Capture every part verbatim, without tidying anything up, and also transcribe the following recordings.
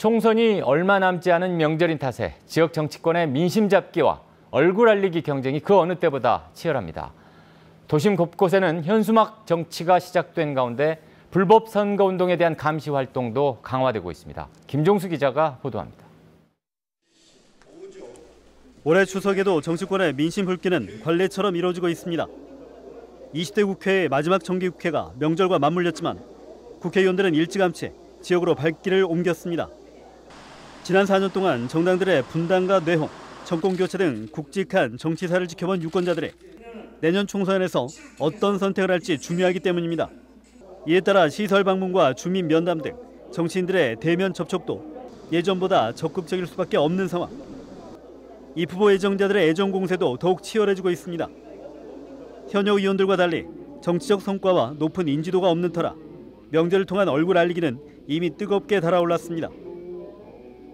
총선이 얼마 남지 않은 명절인 탓에 지역 정치권의 민심 잡기와 얼굴 알리기 경쟁이 그 어느 때보다 치열합니다. 도심 곳곳에는 현수막 정치가 시작된 가운데 불법 선거 운동에 대한 감시 활동도 강화되고 있습니다. 김종수 기자가 보도합니다. 올해 추석에도 정치권의 민심 붉기는 관례처럼 이뤄지고 있습니다. 이십 대 국회의 마지막 정기국회가 명절과 맞물렸지만 국회의원들은 일찌감치 지역으로 발길을 옮겼습니다. 지난 사 년 동안 정당들의 분당과 뇌홍, 정권교체 등 굵직한 정치사를 지켜본 유권자들이 내년 총선에서 어떤 선택을 할지 중요하기 때문입니다. 이에 따라 시설 방문과 주민 면담 등 정치인들의 대면 접촉도 예전보다 적극적일 수밖에 없는 상황. 이 후보 애정자들의 애정 공세도 더욱 치열해지고 있습니다. 현역 의원들과 달리 정치적 성과와 높은 인지도가 없는 터라 명절을 통한 얼굴 알리기는 이미 뜨겁게 달아올랐습니다.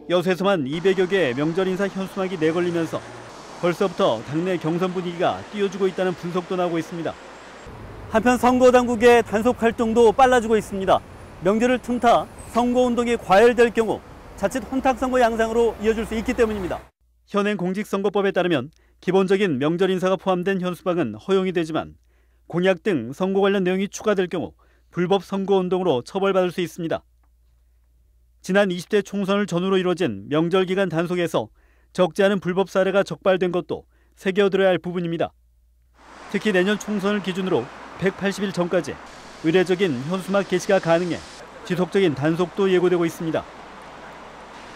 여수에서만 이백여 개의 명절 인사 현수막이 내걸리면서 벌써부터 당내 경선 분위기가 띄워주고 있다는 분석도 나오고 있습니다. 한편 선거 당국의 단속 활동도 빨라지고 있습니다. 명절을 틈타 선거 운동이 과열될 경우 자칫 혼탁 선거 양상으로 이어질 수 있기 때문입니다. 현행 공직선거법에 따르면 기본적인 명절 인사가 포함된 현수막은 허용이 되지만 공약 등 선거 관련 내용이 추가될 경우 불법 선거 운동으로 처벌받을 수 있습니다. 지난 이십 대 총선을 전후로 이뤄진 명절 기간 단속에서 적지 않은 불법 사례가 적발된 것도 새겨들어야 할 부분입니다. 특히 내년 총선을 기준으로 백팔십 일 전까지 의례적인 현수막 게시가 가능해 지속적인 단속도 예고되고 있습니다.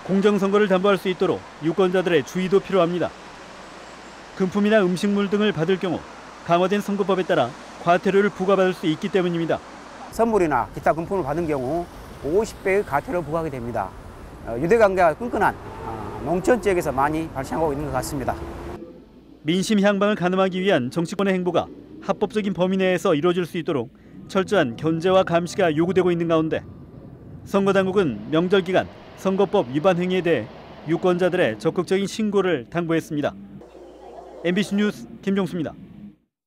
공정선거를 담보할 수 있도록 유권자들의 주의도 필요합니다. 금품이나 음식물 등을 받을 경우 강화된 선거법에 따라 과태료를 부과받을 수 있기 때문입니다. 선물이나 기타 금품을 받은 경우 오십 배의 과태료를 부과하게 됩니다. 유대관계가 끈끈한 농촌 지역에서 많이 발생하고 있는 것 같습니다. 민심 향방을 가늠하기 위한 정치권의 행보가 합법적인 범위 내에서 이루어질 수 있도록 철저한 견제와 감시가 요구되고 있는 가운데 선거당국은 명절 기간 선거법 위반 행위에 대해 유권자들의 적극적인 신고를 당부했습니다. 엠비씨 뉴스 김종수입니다.